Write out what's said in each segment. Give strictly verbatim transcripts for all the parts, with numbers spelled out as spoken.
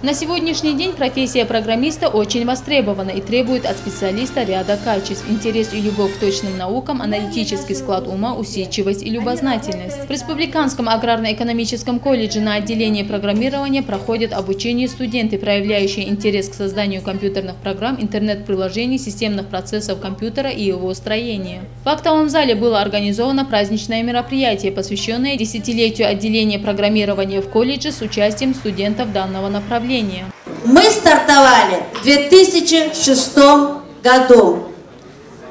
На сегодняшний день профессия программиста очень востребована и требует от специалиста ряда качеств: интерес и любовь к точным наукам, аналитический склад ума, усидчивость и любознательность. В Республиканском аграрно-экономическом колледже на отделении программирования проходят обучение студенты, проявляющие интерес к созданию компьютерных программ, интернет-приложений, системных процессов компьютера и его строения. В актовом зале было организовано праздничное мероприятие, посвященное десятилетию отделения программирования в колледже с участием студентов данного направления. Мы стартовали в две тысячи шестом году.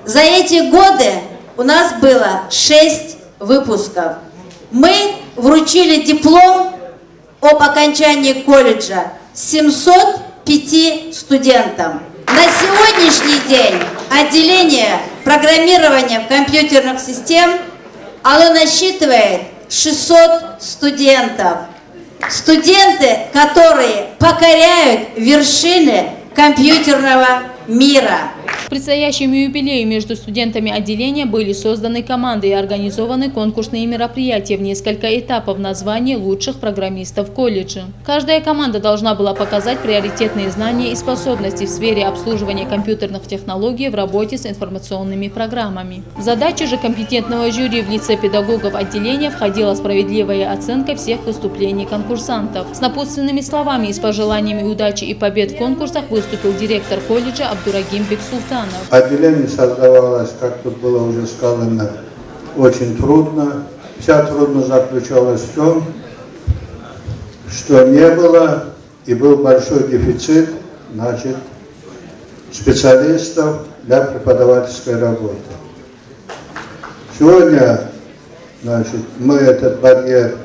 За эти годы у нас было шесть выпусков. Мы вручили диплом об окончании колледжа семьсот пяти студентам. На сегодняшний день отделение программирования компьютерных систем, оно насчитывает шестьсот студентов. Студенты, которые покоряют вершины компьютерного мира. К предстоящему юбилею между студентами отделения были созданы команды и организованы конкурсные мероприятия в несколько этапов названия лучших программистов колледжа. Каждая команда должна была показать приоритетные знания и способности в сфере обслуживания компьютерных технологий в работе с информационными программами. В задачу же компетентного жюри в лице педагогов отделения входила справедливая оценка всех выступлений конкурсантов. С напутственными словами и с пожеланиями удачи и побед в конкурсах выступил директор колледжа Абдурагим Бексултанов. Отделение создавалось, как тут было уже сказано, очень трудно. Вся трудность заключалась в том, что не было и был большой дефицит, значит, специалистов для преподавательской работы. Сегодня, значит, мы этот барьер,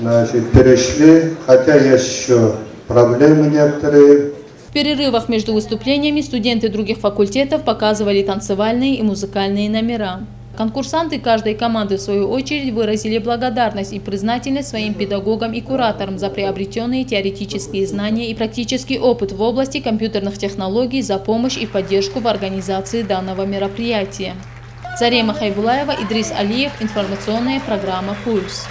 значит, перешли, хотя есть еще проблемы некоторые. В перерывах между выступлениями студенты других факультетов показывали танцевальные и музыкальные номера. Конкурсанты каждой команды в свою очередь выразили благодарность и признательность своим педагогам и кураторам за приобретенные теоретические знания и практический опыт в области компьютерных технологий, за помощь и поддержку в организации данного мероприятия. Зарема Хайбулаева, Идрис Алиев, информационная программа «Пульс».